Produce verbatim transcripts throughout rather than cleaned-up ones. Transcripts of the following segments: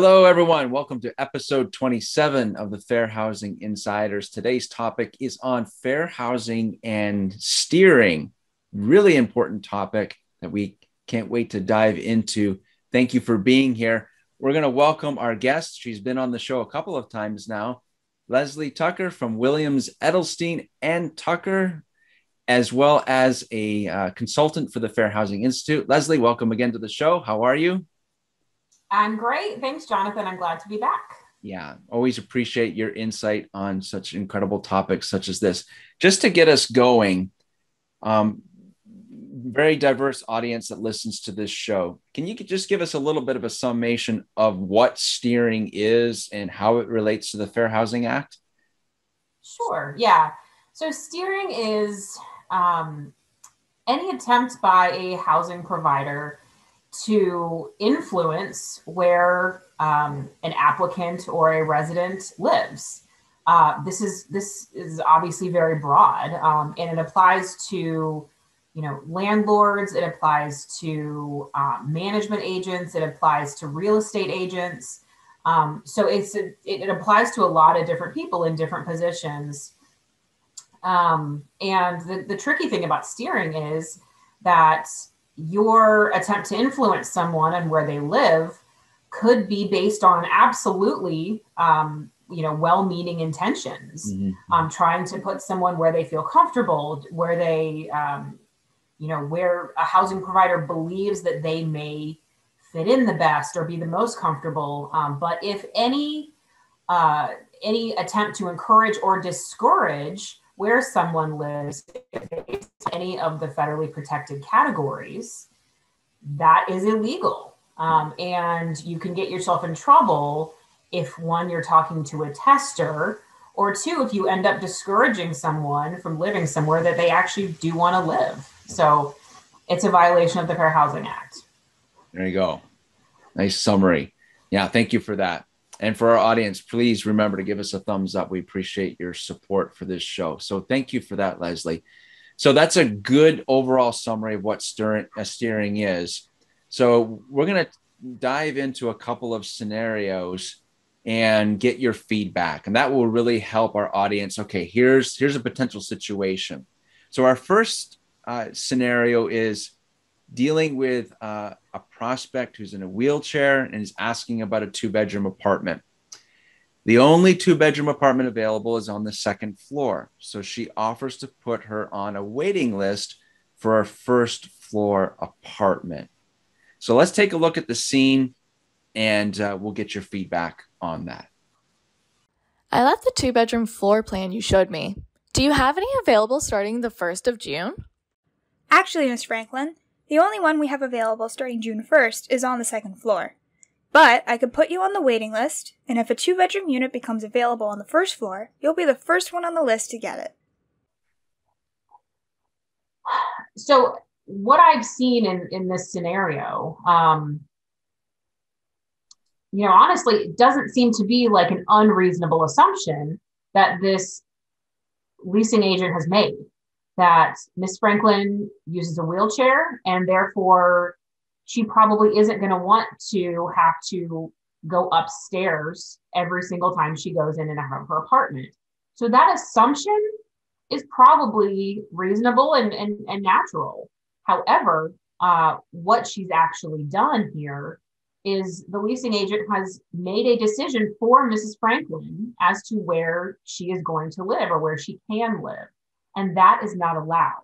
Hello, everyone. Welcome to episode twenty-seven of the Fair Housing Insiders. Today's topic is on fair housing and steering. Really important topic that we can't wait to dive into. Thank you for being here. We're going to welcome our guest. She's been on the show a couple of times now. Leslie Tucker from Williams Edelstein and Tucker, as well as a uh, consultant for the Fair Housing Institute. Leslie, welcome again to the show. How are you? I'm great. Thanks, Jonathan. I'm glad to be back. Yeah, always appreciate your insight on such incredible topics such as this. Just to get us going, um, very diverse audience that listens to this show. Can you just give us a little bit of a summation of what steering is and how it relates to the Fair Housing Act? Sure, yeah. So steering is um, any attempt by a housing provider to influence where um, an applicant or a resident lives. Uh, this is this is obviously very broad, um, and it applies to, you know, landlords. It applies to uh, management agents. It applies to real estate agents. Um, so it's it, it applies to a lot of different people in different positions. Um, and the, the tricky thing about steering is that your attempt to influence someone and where they live could be based on absolutely, um, you know, well-meaning intentions, mm-hmm. um, trying to put someone where they feel comfortable, where they, um, you know, where a housing provider believes that they may fit in the best or be the most comfortable. Um, but if any, uh, any attempt to encourage or discourage where someone lives, if any of the federally protected categories, that is illegal. Um, and you can get yourself in trouble if, one, you're talking to a tester, or two, if you end up discouraging someone from living somewhere that they actually do want to live. So it's a violation of the Fair Housing Act. There you go. Nice summary. Yeah, thank you for that. And for our audience, please remember to give us a thumbs up. We appreciate your support for this show. So thank you for that, Leslie. So that's a good overall summary of what steering is. So we're going to dive into a couple of scenarios and get your feedback. And that will really help our audience. Okay, here's, here's a potential situation. So our first uh, scenario is dealing with uh, a prospect who's in a wheelchair and is asking about a two-bedroom apartment. The only two-bedroom apartment available is on the second floor. So she offers to put her on a waiting list for a first-floor apartment. So let's take a look at the scene, and uh, we'll get your feedback on that. I love the two-bedroom floor plan you showed me. Do you have any available starting the first of June? Actually, Miz Franklin, the only one we have available starting June first is on the second floor. But I could put you on the waiting list, and if a two-bedroom unit becomes available on the first floor, you'll be the first one on the list to get it. So what I've seen in, in this scenario, um, you know, honestly, it doesn't seem to be like an unreasonable assumption that this leasing agent has made, that Miz Franklin uses a wheelchair and therefore she probably isn't going to want to have to go upstairs every single time she goes in and out of her apartment. So that assumption is probably reasonable and, and, and natural. However, uh, what she's actually done here is the leasing agent has made a decision for Missus Franklin as to where she is going to live or where she can live. And that is not allowed.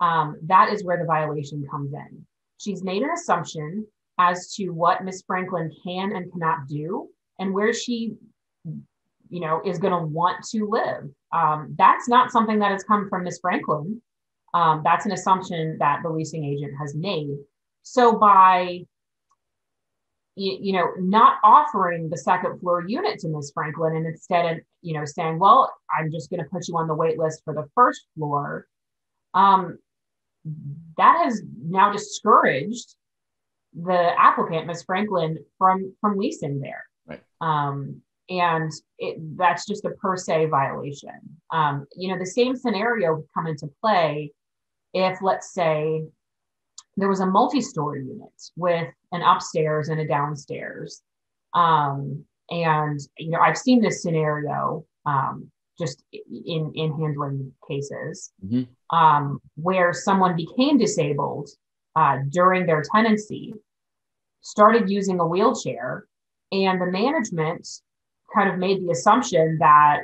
Um, that is where the violation comes in. She's made an assumption as to what Miz Franklin can and cannot do and where she, you know, is going to want to live. Um, that's not something that has come from Miz Franklin. Um, that's an assumption that the leasing agent has made. So by, you, you know, not offering the second floor unit to Miz Franklin and instead of, you know, saying, well, I'm just going to put you on the wait list for the first floor. Um, that has now discouraged the applicant, Miz Franklin, from, from leasing there. Right. Um, and it, that's just a per se violation. Um, you know, the same scenario would come into play if, let's say, there was a multi-story unit with an upstairs and a downstairs. Um, and, you know, I've seen this scenario um, just in, in handling cases mm-hmm. um, where someone became disabled uh, during their tenancy, started using a wheelchair, and the management kind of made the assumption that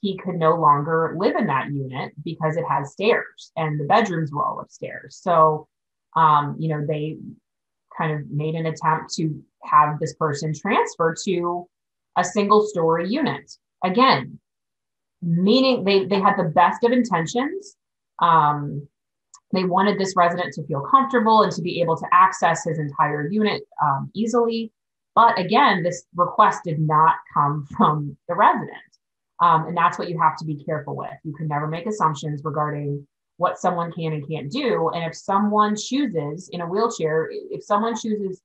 he could no longer live in that unit because it had stairs and the bedrooms were all upstairs. So, um, you know, they kind of made an attempt to have this person transfer to a single story unit. Again, meaning they, they had the best of intentions. Um, they wanted this resident to feel comfortable and to be able to access his entire unit um, easily. But again, this request did not come from the resident. Um, and that's what you have to be careful with. You can never make assumptions regarding what someone can and can't do. And if someone chooses in a wheelchair, if someone chooses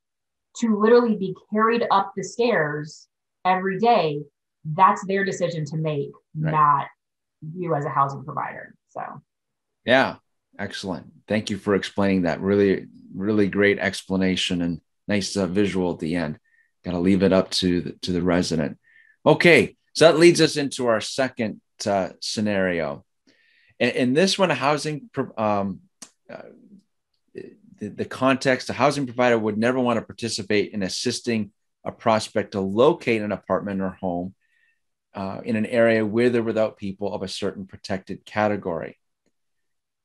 to literally be carried up the stairs every day, that's their decision to make, right, not you as a housing provider. So, yeah, excellent. Thank you for explaining that. Really, really great explanation and nice uh, visual at the end. Got to leave it up to the, to the resident. Okay. So that leads us into our second uh, scenario. In, in this one, a housing, um, uh, the, the context, a housing provider would never want to participate in assisting a prospect to locate an apartment or home uh, in an area with or without people of a certain protected category.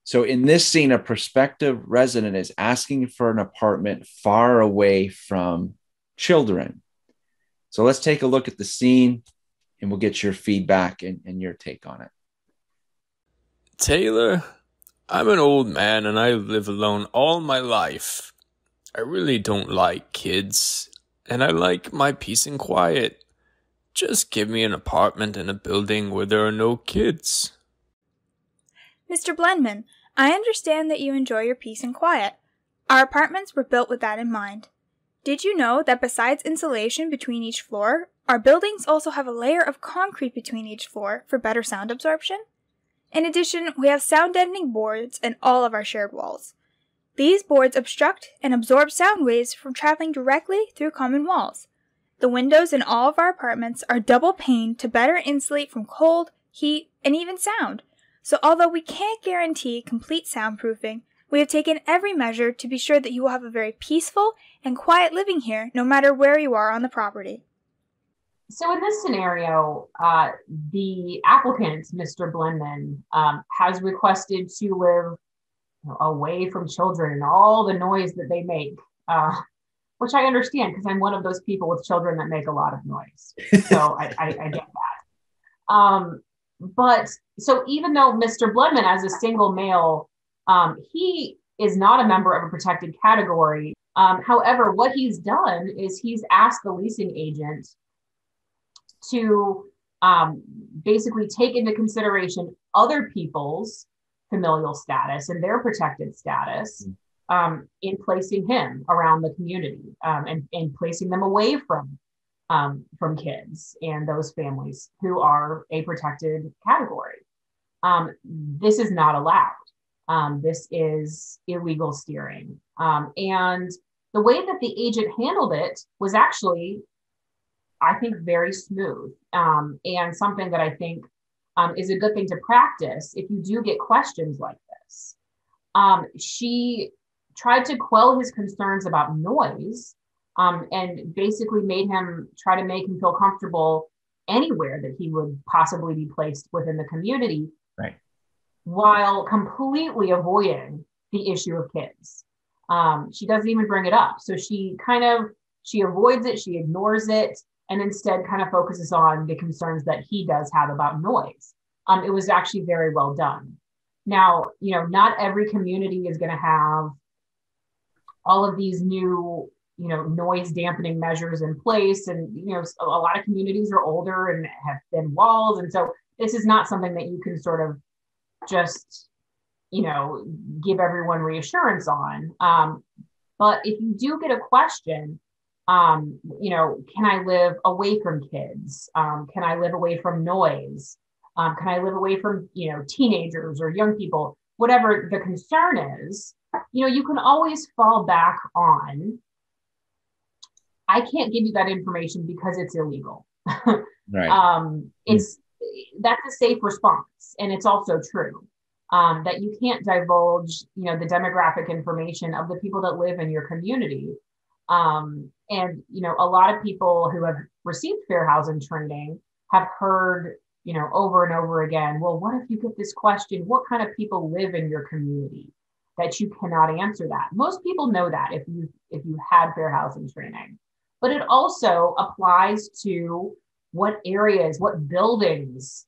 So in this scene, a prospective resident is asking for an apartment far away from children. So let's take a look at the scene, and we'll get your feedback and, and your take on it. Taylor, I'm an old man and I live alone all my life. I really don't like kids, and I like my peace and quiet. Just give me an apartment in a building where there are no kids. Mister Blenman, I understand that you enjoy your peace and quiet. Our apartments were built with that in mind. Did you know that besides insulation between each floor, our buildings also have a layer of concrete between each floor for better sound absorption? In addition, we have sound-deadening boards in all of our shared walls. These boards obstruct and absorb sound waves from traveling directly through common walls. The windows in all of our apartments are double-paned to better insulate from cold, heat, and even sound. So although we can't guarantee complete soundproofing, we have taken every measure to be sure that you will have a very peaceful and quiet living here no matter where you are on the property. So in this scenario, uh, the applicant, Mister Blenman, um, has requested to live you know, away from children and all the noise that they make, uh, which I understand because I'm one of those people with children that make a lot of noise. So I, I, I get that. Um, but so even though Mister Blenman, as a single male, um, he is not a member of a protected category. Um, however, what he's done is he's asked the leasing agent to um, basically take into consideration other people's familial status and their protected status um, in placing him around the community um, and, and placing them away from um, from kids and those families who are a protected category. Um, this is not allowed. Um, this is illegal steering. Um, and the way that the agent handled it was actually, I think, very smooth um, and something that I think um, is a good thing to practice if you do get questions like this. Um, she tried to quell his concerns about noise um, and basically made him try to make him feel comfortable anywhere that he would possibly be placed within the community, right, while completely avoiding the issue of kids. Um, she doesn't even bring it up. So she kind of, she avoids it, she ignores it, and instead kind of focuses on the concerns that he does have about noise. Um, it was actually very well done. Now, you know, not every community is going to have all of these new, you know, noise dampening measures in place. And, you know, a lot of communities are older and have thin walls. And so this is not something that you can sort of just, you know, give everyone reassurance on. Um, but if you do get a question, Um, you know, can I live away from kids? Um, can I live away from noise? Um, can I live away from, you know, teenagers or young people? Whatever the concern is, you know, you can always fall back on I can't give you that information because it's illegal. Right. Um, it's, that's a safe response. And it's also true um, that you can't divulge, you know, the demographic information of the people that live in your community. Um, and, you know, a lot of people who have received fair housing training have heard, you know, over and over again, well, what if you get this question, what kind of people live in your community that you cannot answer that? Most people know that if you, if you had fair housing training, but it also applies to what areas, what buildings,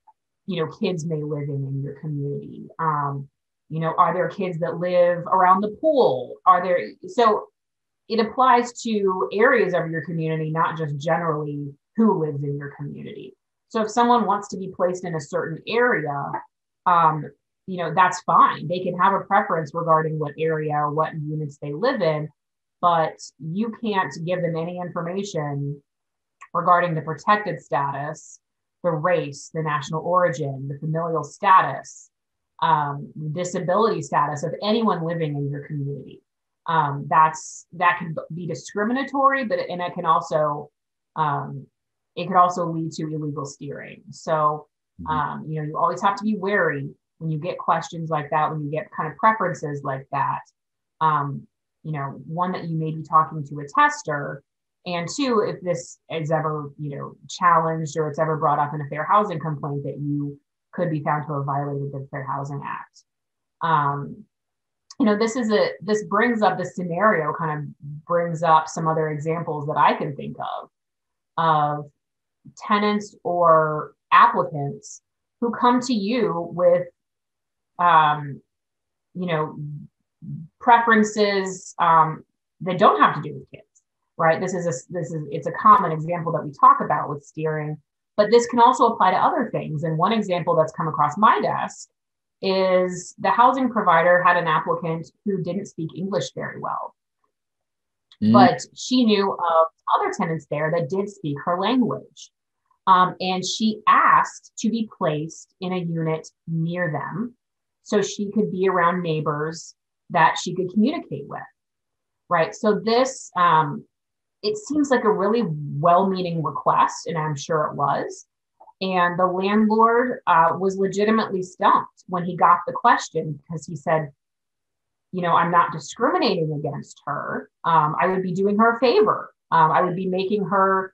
you know, kids may live in in your community. Um, you know, are there kids that live around the pool? Are there, so it applies to areas of your community, not just generally who lives in your community. So if someone wants to be placed in a certain area, um, you know, that's fine. They can have a preference regarding what area, what units they live in, but you can't give them any information regarding the protected status, the race, the national origin, the familial status, um, disability status of anyone living in your community. Um, that's, that can be discriminatory, but, and it can also, um, it could also lead to illegal steering. So, um, you know, you always have to be wary when you get questions like that, when you get kind of preferences like that, um, you know, one, that you may be talking to a tester, and two, if this is ever, you know, challenged or it's ever brought up in a fair housing complaint, that you could be found to have violated the Fair Housing Act. Um, you know, this is a, this brings up the scenario, kind of brings up some other examples that I can think of, of tenants or applicants who come to you with, um, you know, preferences um, that don't have to do with kids, right? This is a, this is, it's a common example that we talk about with steering, but this can also apply to other things. And one example that's come across my desk is the housing provider had an applicant who didn't speak English very well, mm. but she knew of other tenants there that did speak her language. Um, and she asked to be placed in a unit near them so she could be around neighbors that she could communicate with, right? So this, um, it seems like a really well-meaning request, and I'm sure it was. And the landlord uh, was legitimately stumped when he got the question, because he said, you know, I'm not discriminating against her. Um, I would be doing her a favor. Um, I would be making her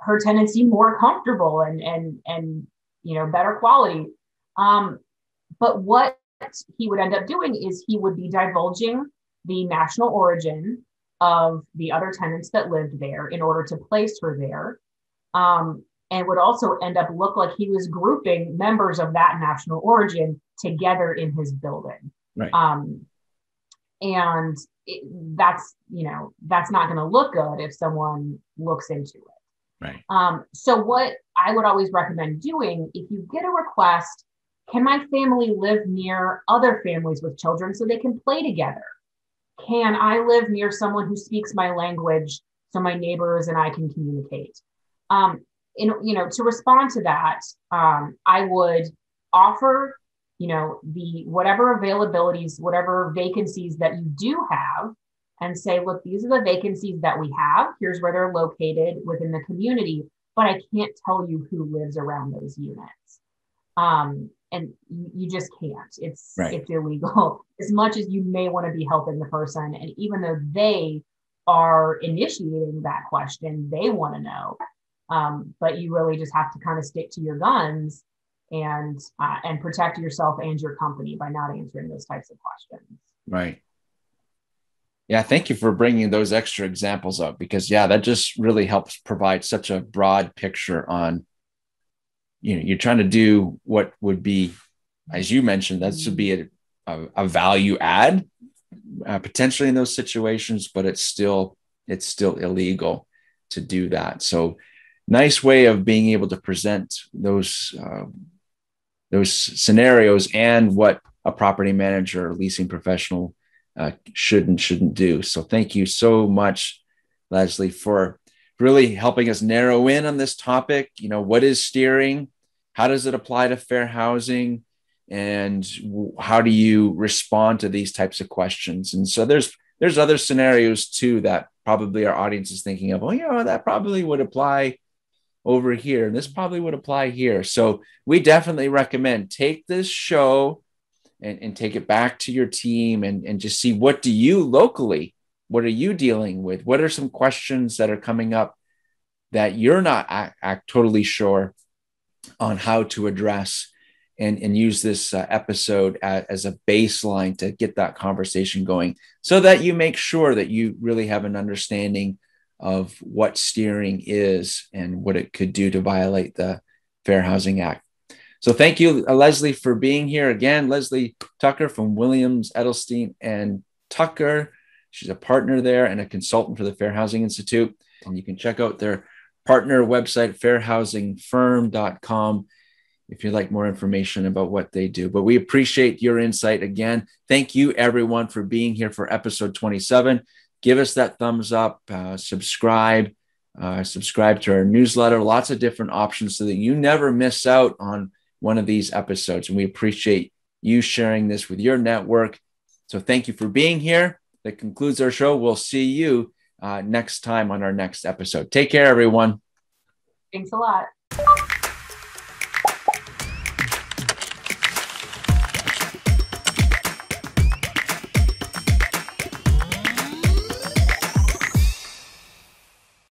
her tenancy more comfortable and, and, and, you know, better quality. Um, but what he would end up doing is he would be divulging the national origin of the other tenants that lived there in order to place her there. Um, and would also end up look like he was grouping members of that national origin together in his building. Right. Um, and it, that's, you know, that's not going to look good if someone looks into it. Right. Um, so what I would always recommend doing, if you get a request, can my family live near other families with children so they can play together? Can I live near someone who speaks my language so my neighbors and I can communicate? Um, and, you know, to respond to that, um, I would offer, you know, the whatever availabilities, whatever vacancies that you do have, and say, look, these are the vacancies that we have. Here's where they're located within the community, but I can't tell you who lives around those units. Um, and you just can't. It's, right. It's illegal. As much as you may want to be helping the person, and even though they are initiating that question, they want to know. Um, but you really just have to kind of stick to your guns and uh, and protect yourself and your company by not answering those types of questions. Right. Yeah, thank you for bringing those extra examples up, because, yeah, that just really helps provide such a broad picture on, you know, you're trying to do what would be, as you mentioned, that should be a, a, a value add uh, potentially in those situations, but it's still, it's still illegal to do that. So nice way of being able to present those, uh, those scenarios and what a property manager or leasing professional Uh, should and shouldn't do. So thank you so much, Leslie, for really helping us narrow in on this topic. You know, what is steering? How does it apply to fair housing? And how do you respond to these types of questions? And so there's, there's other scenarios too that probably our audience is thinking of, oh, you know, that probably would apply over here, and this probably would apply here. So we definitely recommend take this show and, and take it back to your team and, and just see, what do you locally, what are you dealing with? What are some questions that are coming up that you're not act, act totally sure on how to address, and, and use this uh, episode as, as a baseline to get that conversation going, so that you make sure that you really have an understanding of what steering is and what it could do to violate the Fair Housing Act. So thank you, Leslie, for being here again. Leslie Tucker from Williams Edelstein and Tucker. She's a partner there and a consultant for the Fair Housing Institute. And you can check out their partner website, fair housing firm dot com, if you'd like more information about what they do. But we appreciate your insight again. Thank you, everyone, for being here for episode twenty-seven. Give us that thumbs up, uh, subscribe, uh, subscribe to our newsletter, lots of different options so that you never miss out on one of these episodes. And we appreciate you sharing this with your network. So thank you for being here. That concludes our show. We'll see you uh, next time on our next episode. Take care, everyone. Thanks a lot.